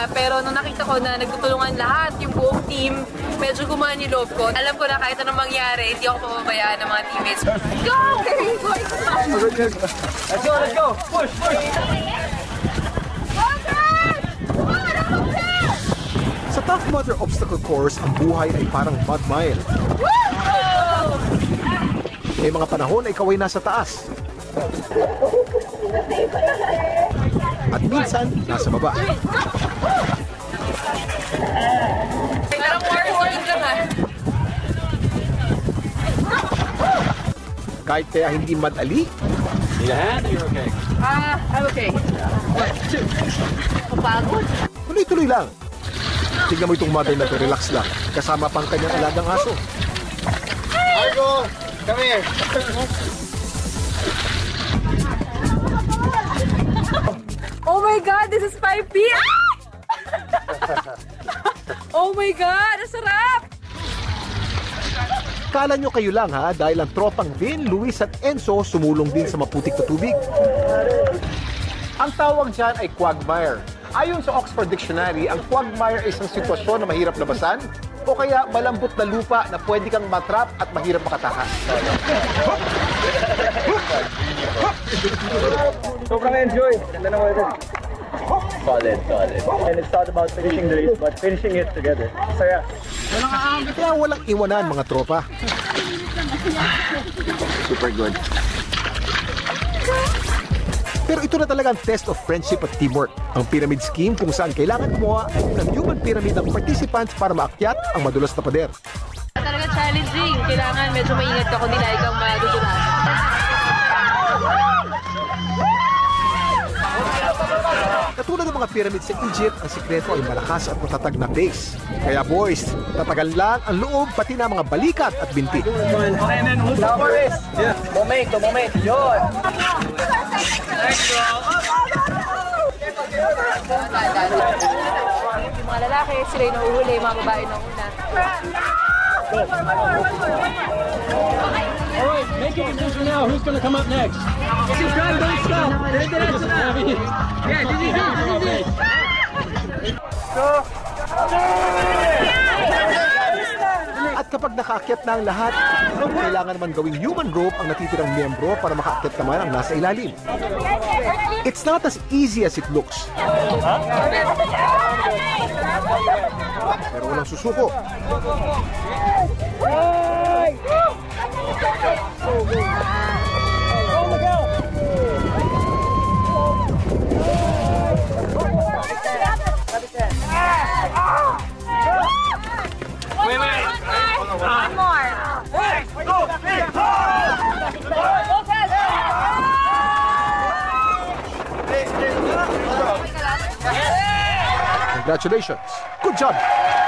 siya, pero nung nakita ko na nagtutulungan lahat, yung buong team, medyo gumaan yung loob ko. Alam ko na kahit anong mangyari, hindi ako mapabayaan ng mga teammates. Go! Let's go! Let's go! Push! Push! Sa Tough Mudder Obstacle Course, ang buhay ay parang quagmire. May mga panahon na ikaw ay nasa taas. At minsan, nasa baba. Kahit kaya hindi madali. Yeah, you're okay. I'm okay. One, two. Kapagod. Tuloy-tuloy lang. Tignan mo itong mother na to, relax lang. Kasama pang kanyang alagang aso. Argo, come here. Oh my God, this is 5 feet! Oh my God, nasarap! Kala nyo kayo lang ha, dahil ang tropang Vin, Luis at Enzo sumulong din sa maputik na tubig. Ang tawag dyan ay quagmire. Ayon sa Oxford Dictionary, ang quagmire ay isang sitwasyon na mahirap labasan o kaya malambot na lupa na pwede kang matrap at mahirap makatahas. Sobrang enjoy. Ganda naman ito. Solid, solid. And it's not about finishing the race, but finishing it together. Saya. Kaya walang iwanan, mga tropa. Super good. Pero ito na talagang test of friendship at teamwork. Ang pyramid scheme kung saan kailangan kumuha ng human pyramid ng participants para maakyat ang madulas na pader. Talaga challenging. Kailangan medyo maingat ka kung nilay kang madudulas. Katulad ng mga pyramid sa Egypt, ang sikreto ay malakas at matatag na base. Kaya boys, tatagal lang ang loob pati na mga balikat at binti. And then who's up for this? Momento, momento, yun! Thank you all! Yung mga lalaki, sila yung nahuhuli, mga babae na una. Alright, make a decision now. Who's going to come up next? She's gone, don't stop. Yeah, this is it. At kapag nakaakyat na ang lahat, kailangan naman gawing human rope ang natitirang miyembro para makaakyat naman ang nasa ilalim. It's not as easy as it looks. Pero walang susuko. Congratulations. Good job.